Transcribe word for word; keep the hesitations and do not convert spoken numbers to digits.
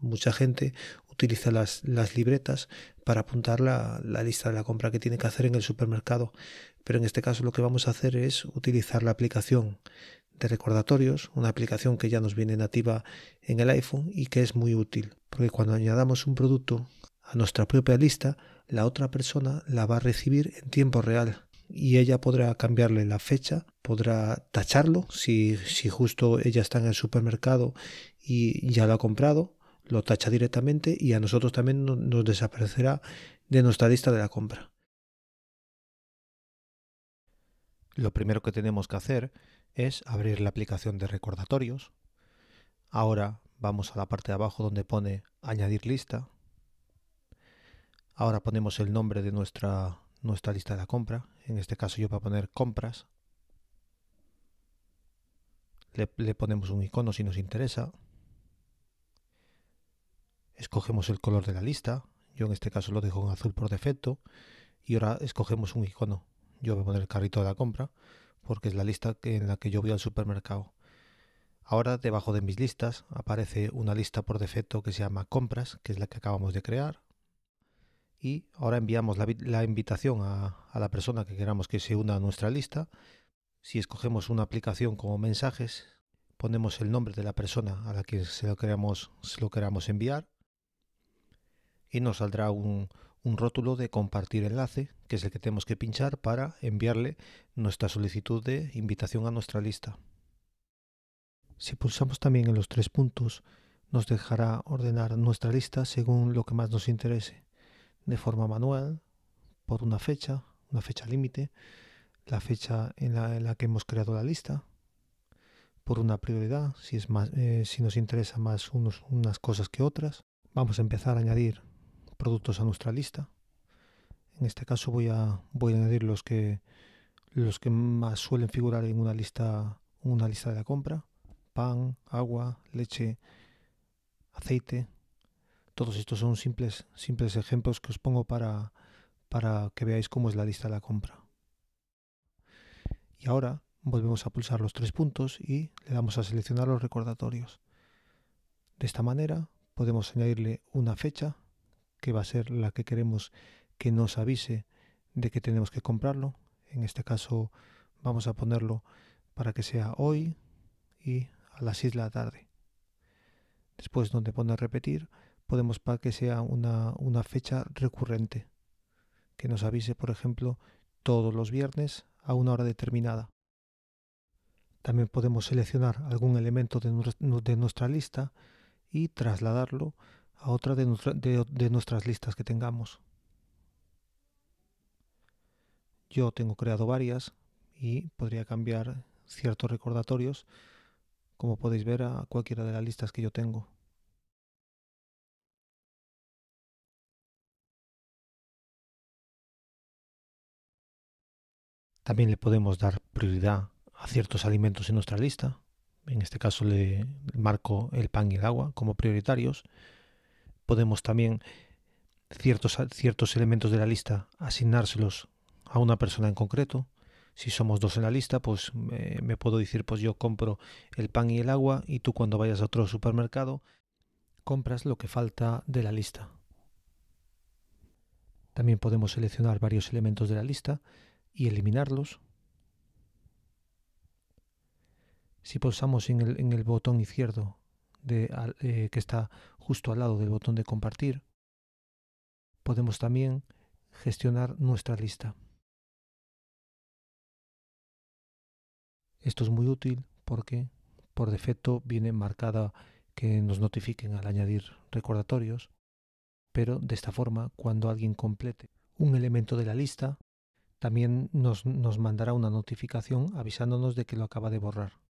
Mucha gente utiliza las, las libretas para apuntar la, la lista de la compra que tiene que hacer en el supermercado, pero en este caso lo que vamos a hacer es utilizar la aplicación de recordatorios, una aplicación que ya nos viene nativa en el iPhone y que es muy útil, porque cuando añadamos un producto a nuestra propia lista, la otra persona la va a recibir en tiempo real y ella podrá cambiarle la fecha, podrá tacharlo si, si justo ella está en el supermercado y ya lo ha comprado. Lo tacha directamente y a nosotros también nos desaparecerá de nuestra lista de la compra. Lo primero que tenemos que hacer es abrir la aplicación de recordatorios. Ahora vamos a la parte de abajo donde pone añadir lista. Ahora ponemos el nombre de nuestra, nuestra lista de la compra. En este caso yo voy a poner compras. Le, le ponemos un icono si nos interesa. Escogemos el color de la lista, yo en este caso lo dejo en azul por defecto, y ahora escogemos un icono. Yo voy a poner el carrito de la compra, porque es la lista en la que yo voy al supermercado. Ahora debajo de mis listas aparece una lista por defecto que se llama compras, que es la que acabamos de crear. Y ahora enviamos la, la invitación a, a la persona que queramos que se una a nuestra lista. Si escogemos una aplicación como mensajes, ponemos el nombre de la persona a la que se lo queramos, se lo queramos enviar. Y nos saldrá un, un rótulo de compartir enlace, que es el que tenemos que pinchar para enviarle nuestra solicitud de invitación a nuestra lista. Si pulsamos también en los tres puntos, nos dejará ordenar nuestra lista según lo que más nos interese, de forma manual, por una fecha, una fecha límite, la fecha en la, en la que hemos creado la lista, por una prioridad, si, es más, eh, si nos interesa más unos, unas cosas que otras. Vamos a empezar a añadir productos a nuestra lista. En este caso voy a voy a añadir los que los que más suelen figurar en una lista una lista de la compra: pan, agua, leche, aceite. Todos estos son simples simples ejemplos que os pongo para para que veáis cómo es la lista de la compra. Y ahora volvemos a pulsar los tres puntos y le damos a seleccionar los recordatorios. De esta manera podemos añadirle una fecha, que va a ser la que queremos que nos avise de que tenemos que comprarlo. En este caso vamos a ponerlo para que sea hoy y a las seis de la tarde. Después, donde pone repetir, podemos para que sea una, una fecha recurrente, que nos avise, por ejemplo, todos los viernes a una hora determinada. También podemos seleccionar algún elemento de, nu- de nuestra lista y trasladarlo a otra de, nuestra, de, de nuestras listas que tengamos. Yo tengo creado varias y podría cambiar ciertos recordatorios, como podéis ver, a cualquiera de las listas que yo tengo. También le podemos dar prioridad a ciertos alimentos en nuestra lista. En este caso le marco el pan y el agua como prioritarios. Podemos también ciertos, ciertos elementos de la lista asignárselos a una persona en concreto. Si somos dos en la lista, pues me, me puedo decir, pues yo compro el pan y el agua y tú, cuando vayas a otro supermercado, compras lo que falta de la lista. También podemos seleccionar varios elementos de la lista y eliminarlos. Si pulsamos en el, en el botón izquierdo, De, eh, que está justo al lado del botón de compartir, podemos también gestionar nuestra lista. Esto es muy útil porque por defecto viene marcada que nos notifiquen al añadir recordatorios, pero de esta forma, cuando alguien complete un elemento de la lista, también nos, nos mandará una notificación avisándonos de que lo acaba de borrar.